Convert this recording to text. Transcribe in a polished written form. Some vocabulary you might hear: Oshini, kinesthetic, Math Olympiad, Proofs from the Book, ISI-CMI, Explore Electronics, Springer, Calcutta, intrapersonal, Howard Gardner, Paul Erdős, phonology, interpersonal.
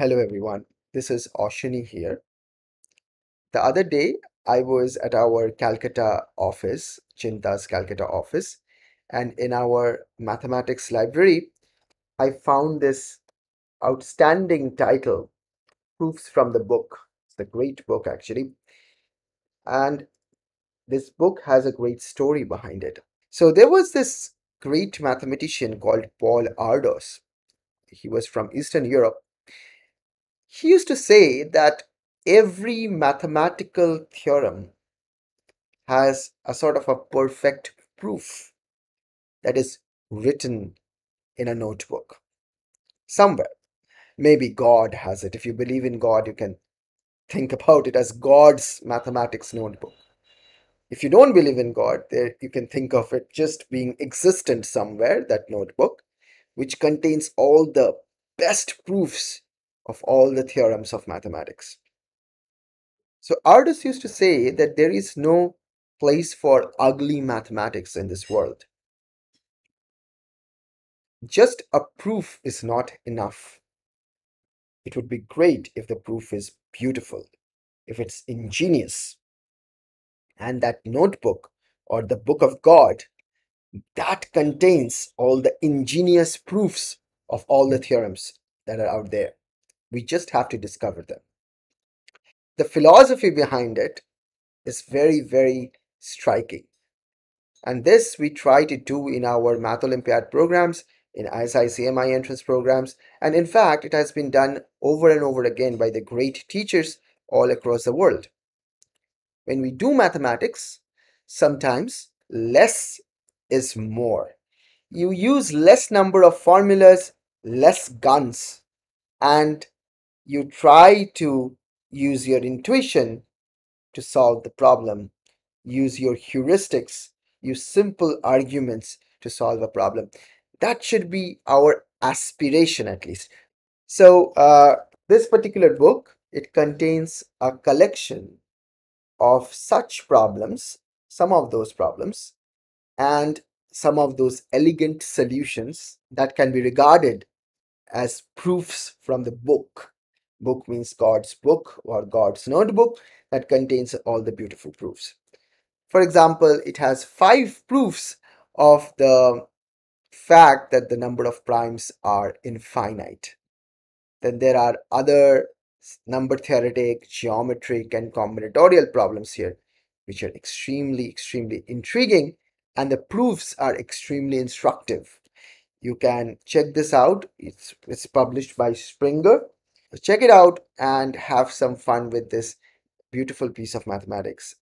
Hello everyone, this is Oshini here. The other day I was at our Calcutta office, Chinta's Calcutta office, and in our mathematics library I found this outstanding title, Proofs from the Book. It's a great book actually, and this book has a great story behind it. So there was this great mathematician called Paul Erdős. He was from Eastern Europe. He used to say that every mathematical theorem has a sort of a perfect proof that is written in a notebook somewhere. Maybe God has it. If you believe in God, you can think about it as God's mathematics notebook. If you don't believe in God, there you can think of it just being existent somewhere, that notebook, which contains all the best proofs of all the theorems of mathematics. So Erdős used to say that there is no place for ugly mathematics in this world. Just a proof is not enough. It would be great if the proof is beautiful, if it's ingenious. And that notebook, or the book of God, that contains all the ingenious proofs of all the theorems that are out there. We just have to discover them. The philosophy behind it is very, very striking. And this we try to do in our Math Olympiad programs, in ISI-CMI entrance programs. And in fact, it has been done over and over again by the great teachers all across the world. When we do mathematics, sometimes less is more. You use less number of formulas, less guns, and you try to use your intuition to solve the problem. Use your heuristics, use simple arguments to solve a problem. That should be our aspiration, at least. So this particular book, it contains a collection of such problems, some of those problems, and some of those elegant solutions that can be regarded as proofs from the book. Book means God's book or God's notebook that contains all the beautiful proofs. For example, it has 5 proofs of the fact that the number of primes are infinite. Then there are other number theoretic, geometric, and combinatorial problems here, which are extremely intriguing, and the proofs are extremely instructive. You can check this out. It's published by Springer. Check it out and have some fun with this beautiful piece of mathematics.